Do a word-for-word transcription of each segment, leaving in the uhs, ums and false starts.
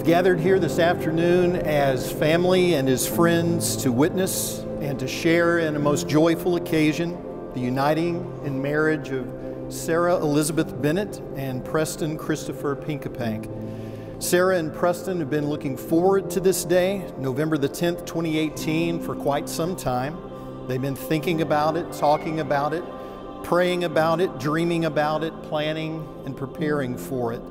We've gathered here this afternoon as family and as friends to witness and to share in a most joyful occasion, the uniting in marriage of Sarah Elizabeth Bennett and Preston Christopher Pinkapank. Sarah and Preston have been looking forward to this day, November the tenth, twenty eighteen, for quite some time. They've been thinking about it, talking about it, praying about it, dreaming about it, planning and preparing for it.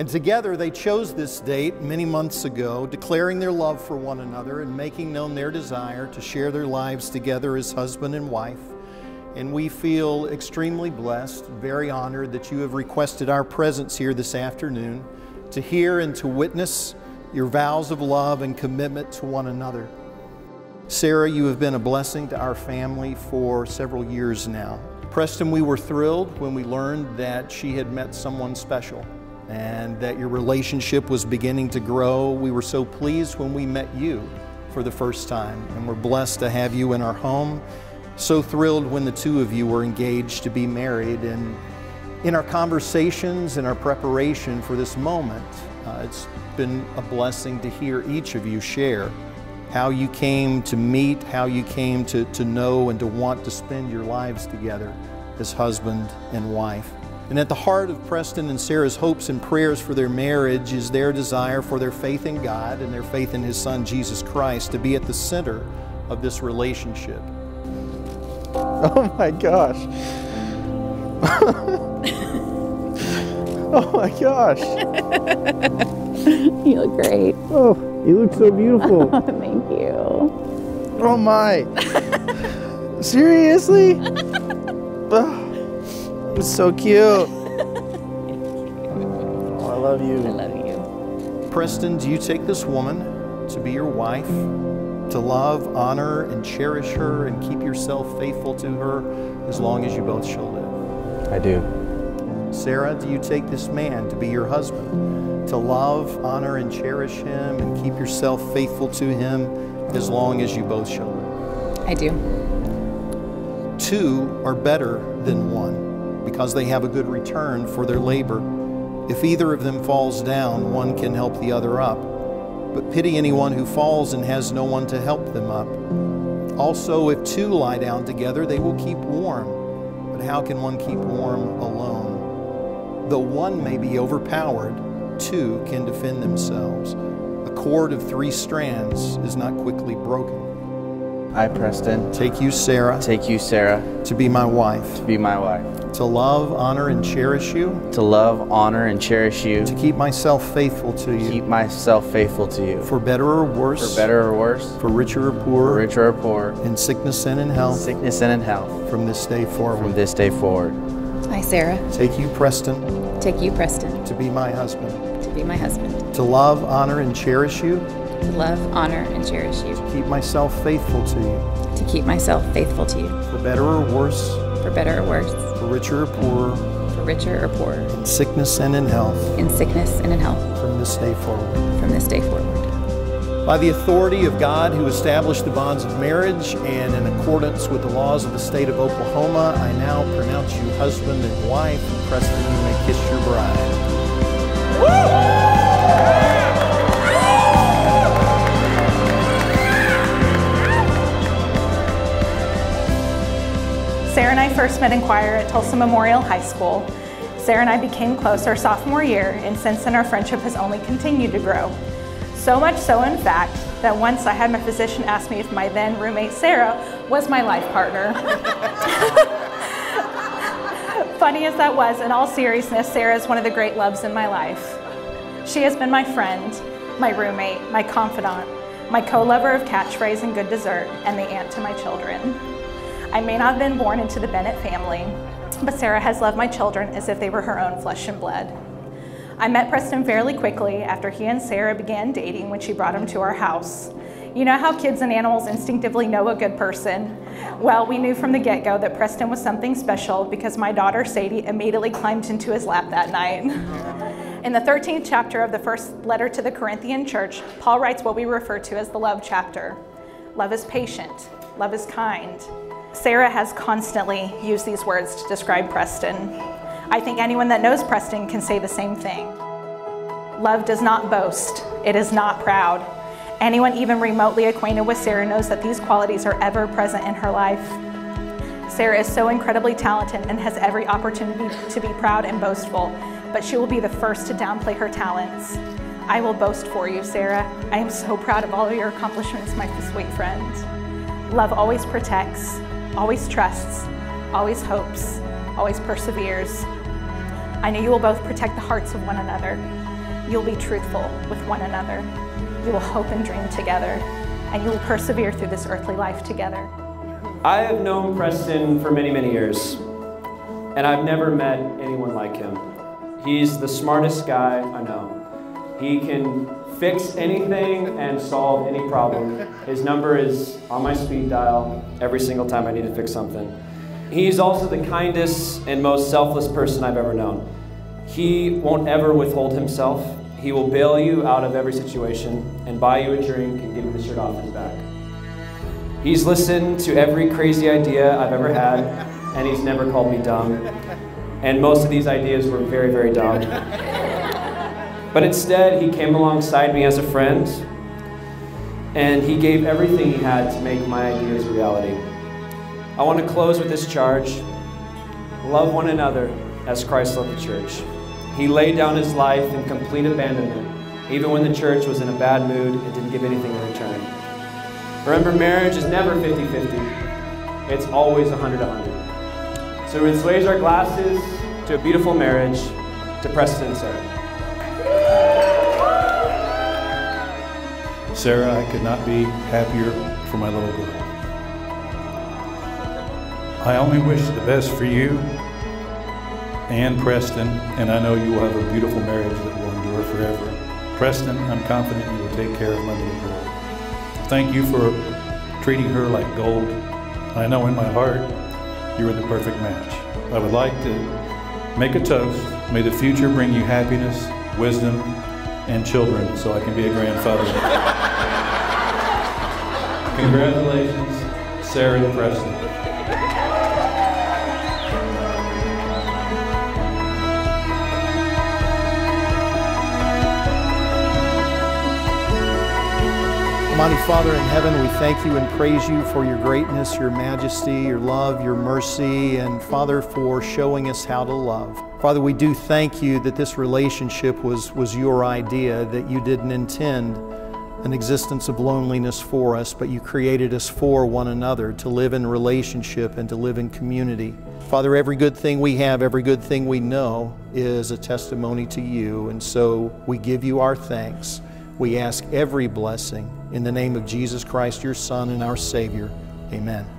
And together they chose this date many months ago, declaring their love for one another and making known their desire to share their lives together as husband and wife. And we feel extremely blessed, very honored that you have requested our presence here this afternoon to hear and to witness your vows of love and commitment to one another. Sarah, you have been a blessing to our family for several years now. Preston, we were thrilled when we learned that she had met someone special and that your relationship was beginning to grow. We were so pleased when we met you for the first time, and we're blessed to have you in our home. So thrilled when the two of you were engaged to be married. And in our conversations and our preparation for this moment, uh, it's been a blessing to hear each of you share how you came to meet, how you came to, to know and to want to spend your lives together as husband and wife. And at the heart of Preston and Sarah's hopes and prayers for their marriage is their desire for their faith in God and their faith in His Son, Jesus Christ, to be at the center of this relationship. Oh my gosh. Oh my gosh. You look great. Oh, you look so beautiful. Oh, thank you. Oh my. Seriously? Oh, it's so cute. Oh, I love you. I love you. Preston, do you take this woman to be your wife, to love, honor, and cherish her, and keep yourself faithful to her as long as you both shall live? I do. Sarah, do you take this man to be your husband, to love, honor, and cherish him, and keep yourself faithful to him as long as you both shall live? I do. Two are better than one because they have a good return for their labor. If either of them falls down, one can help the other up. But pity anyone who falls and has no one to help them up. Also, if two lie down together, they will keep warm. But how can one keep warm alone? Though one may be overpowered, two can defend themselves. A cord of three strands is not quickly broken. I, Preston, take you, Sarah. Take you, Sarah. To be my wife. To be my wife. To love, honor, and cherish you. To love, honor, and cherish you. To keep myself faithful to you. Keep myself faithful to you. For better or worse. For better or worse. For richer or poorer. For richer or poorer. In sickness and in health. In sickness and in health. From this day forward. From this day forward. I, Sarah. Take you, Preston. Take you, Preston. To be my husband. To be my husband. To love, honor, and cherish you. To love, honor, and cherish you. To keep myself faithful to you. To keep myself faithful to you. For better or worse. For better or worse. For richer or poorer. For richer or poorer. In sickness and in health. In sickness and in health. From this day forward. From this day forward. By the authority of God, who established the bonds of marriage, and in accordance with the laws of the state of Oklahoma, I now pronounce you husband and wife. And Preston, you may kiss your bride. Woo! Sarah and I first met in choir at Tulsa Memorial High School. Sarah and I became close our sophomore year, and since then our friendship has only continued to grow. So much so, in fact, that once I had my physician ask me if my then roommate Sarah was my life partner. Funny as that was, in all seriousness, Sarah is one of the great loves in my life. She has been my friend, my roommate, my confidant, my co-lover of catchphrase and good dessert, and the aunt to my children. I may not have been born into the Bennett family, but Sarah has loved my children as if they were her own flesh and blood. I met Preston fairly quickly after he and Sarah began dating when she brought him to our house. You know how kids and animals instinctively know a good person? Well, we knew from the get-go that Preston was something special because my daughter Sadie immediately climbed into his lap that night. In the thirteenth chapter of the first letter to the Corinthian church, Paul writes what we refer to as the love chapter. Love is patient, love is kind. Sarah has constantly used these words to describe Preston. I think anyone that knows Preston can say the same thing. Love does not boast. It is not proud. Anyone even remotely acquainted with Sarah knows that these qualities are ever present in her life. Sarah is so incredibly talented and has every opportunity to be proud and boastful, but she will be the first to downplay her talents. I will boast for you, Sarah. I am so proud of all of your accomplishments, my sweet friend. Love always protects, always trusts, always hopes, always perseveres. I know you will both protect the hearts of one another. You'll be truthful with one another. You will hope and dream together, and you will persevere through this earthly life together. I have known Preston for many, many years, and I've never met anyone like him. He's the smartest guy I know. He can fix anything and solve any problem. His number is on my speed dial every single time I need to fix something. He's also the kindest and most selfless person I've ever known. He won't ever withhold himself. He will bail you out of every situation and buy you a drink and give you the shirt off his back. He's listened to every crazy idea I've ever had, and he's never called me dumb. And most of these ideas were very, very dumb. But instead, he came alongside me as a friend, and he gave everything he had to make my ideas reality. I want to close with this charge. Love one another as Christ loved the church. He laid down his life in complete abandonment, even when the church was in a bad mood and didn't give anything in return. Remember, marriage is never fifty fifty. It's always one hundred to one hundred. So let's raise our glasses to a beautiful marriage, to Preston and Sarah. Sarah, I could not be happier for my little girl. I only wish the best for you and Preston, and I know you will have a beautiful marriage that will endure forever. Preston, I'm confident you will take care of my little girl. Thank you for treating her like gold. I know in my heart you are the perfect match. I would like to make a toast. May the future bring you happiness, wisdom, and children so I can be a grandfather. Congratulations, Sarah and Preston. Almighty Father in heaven, we thank you and praise you for your greatness, your majesty, your love, your mercy, and Father, for showing us how to love. Father, we do thank you that this relationship was, was your idea, that you didn't intend an existence of loneliness for us, but you created us for one another to live in relationship and to live in community. Father, every good thing we have, every good thing we know is a testimony to you, and so we give you our thanks. We ask every blessing in the name of Jesus Christ, your Son and our Savior. Amen.